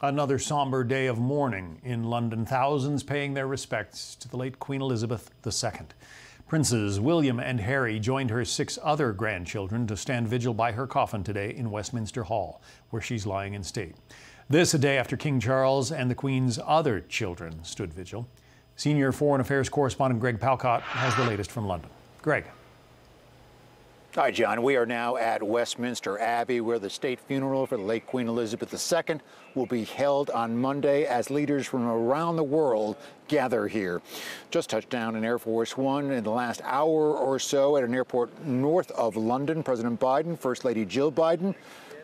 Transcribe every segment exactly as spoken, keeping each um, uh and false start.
Another somber day of mourning in London, thousands paying their respects to the late Queen Elizabeth the Second. Princes William and Harry joined her six other grandchildren to stand vigil by her coffin today in Westminster Hall, where she's lying in state. This a day after King Charles and the Queen's other children stood vigil. Senior Foreign Affairs correspondent Greg Palkot has the latest from London. Greg. Hi, John. We are now at Westminster Abbey, where the state funeral for the late Queen Elizabeth the Second will be held on Monday as leaders from around the world gather here. Just touched down in Air Force One in the last hour or so at an airport north of London. President Biden, First Lady Jill Biden,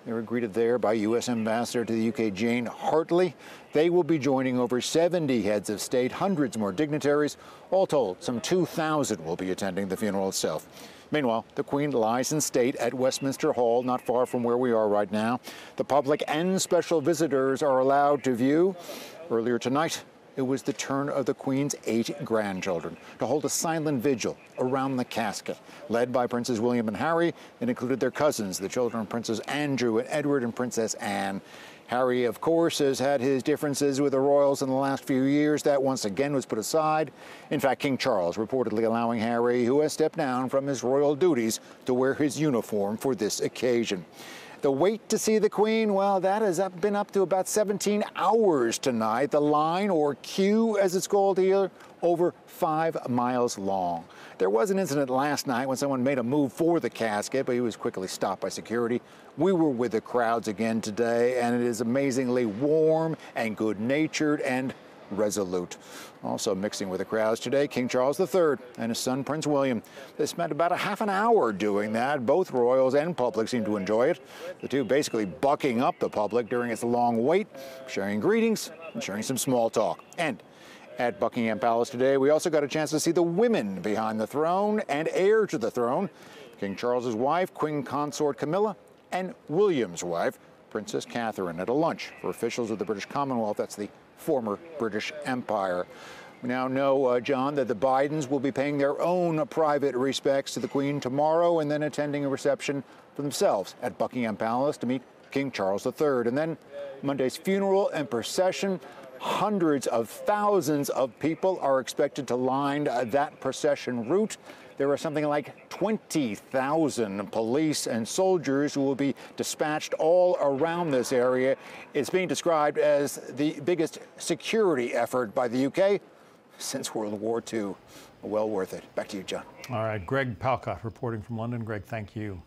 they were greeted there by U S Ambassador to the U K, Jane Hartley. They will be joining over seventy heads of state, hundreds more dignitaries. All told, some two thousand will be attending the funeral itself. Meanwhile, the Queen lies in state at Westminster Hall, not far from where we are right now. The public and special visitors are allowed to view. Earlier tonight, it was the turn of the Queen's eight grandchildren to hold a silent vigil around the casket, led by Princes William and Harry, and included their cousins, the children of Princes Andrew and Edward and Princess Anne. Harry, of course, has had his differences with the royals in the last few years. That once again was put aside. In fact, King Charles reportedly allowing Harry, who has stepped down from his royal duties, to wear his uniform for this occasion. The wait to see the Queen, well, that has up, been up to about seventeen hours tonight. The line, or queue as it's called here, over five miles long. There was an incident last night when someone made a move for the casket, but he was quickly stopped by security. We were with the crowds again today, and it is amazingly warm and good-natured and resolute. Also mixing with the crowds today, King Charles the Third and his son Prince William. They spent about a half an hour doing that. Both royals and public seem to enjoy it. The two basically bucking up the public during its long wait, sharing greetings and sharing some small talk. And at Buckingham Palace today, we also got a chance to see the women behind the throne and heir to the throne, King Charles's wife, Queen Consort Camilla, and William's wife, Princess Catherine, at a lunch for officials of the British Commonwealth. That's the former British Empire. We now know, uh, John, that the Bidens will be paying their own private respects to the Queen tomorrow and then attending a reception for themselves at Buckingham Palace to meet King Charles the Third. And then Monday's funeral and procession. Hundreds of thousands of people are expected to line uh, that procession route. There are something like twenty thousand police and soldiers who will be dispatched all around this area. It's being described as the biggest security effort by the U K since World War Two. Well worth it. Back to you, John. All right, Greg Palkot reporting from London. Greg, thank you.